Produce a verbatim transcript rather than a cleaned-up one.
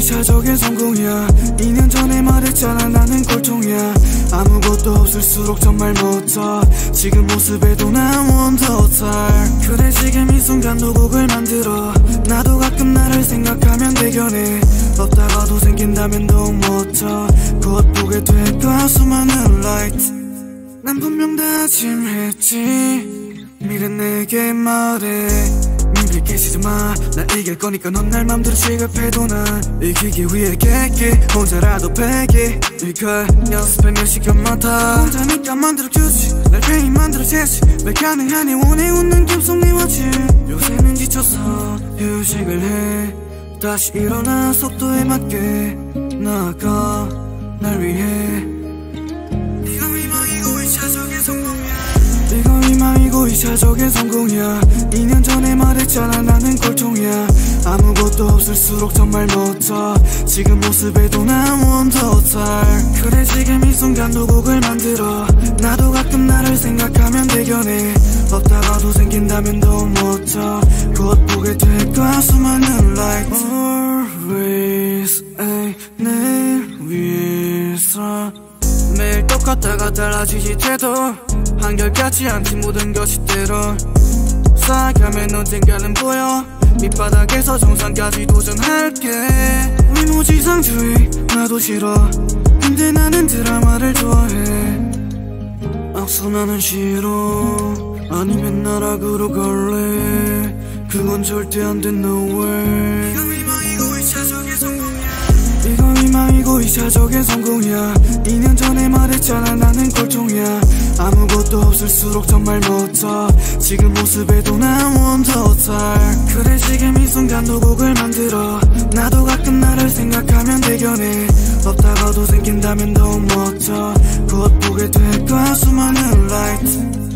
이차적인 성공이야. 이 년 전에 말했잖아 나는 꼴통이야. 아무것도 없을수록 정말 못해. 지금 모습에도 난 원더탈. 그래 지금 이 순간도 곡을 만들어. 나도 가끔 나를 생각하면 대견해. 없다가도 생긴다면 더욱 못해. 그것 보게 될까 수많은 라이트. 난 분명 다짐했지. 미련 내게 말해. 밀리시지 마. 난 이길 거니까 넌 날 맘대로 취급해도 난 이기기 위해 객기 혼자라도 패기. 이걸 연습해 몇 시간 많다. 혼자니까 만들어 규칙. 날 페인 만들어 재치. 왜 가능하니 원해 웃는 김성리와지. 요새는 지쳐서 휴식을 해. 다시 일어나 속도에 맞게 나아가 날 위해. 이거 희망이고 이차적인 성공이야. 이 년 전에 말했잖아 나는 꼴통이야. 아무것도 없을수록 정말 못해. 지금 모습에도 난 원더탈. 그래 지금 이 순간도 곡을 만들어. 나도 가끔 나를 생각하면 대견해. 없다가도 생긴다면 더욱 못해. 곧 보게 될 거야 수많은 light. Always a 내 위에 있어. 매일 똑같다가 달라지지 돼도 한결같지 않지 모든 것이 때론. 쌓아가면 언젠가는 보여. 밑바닥에서 정상까지 도전할게. 무지상주의 나도 싫어. 근데 나는 드라마를 좋아해. 악순환은 싫어. 아니면 나락으로 갈래. 그건 절대 안 된 no way. 이거 희망이고 이차적인 성공이야. 이거 희망이고 이차적인 성공이야. 이 년 전에 말했잖아 나는 꼴통이야. 아무것도 없을수록 정말 못해. 지금 모습에도 난 원더탈. 그래 지금 이 순간도 곡을 만들어. 나도 가끔 나를 생각하면 대견해. 없다가도 생긴다면 더욱 못해. 곧 보게 될 거야 수많은 light.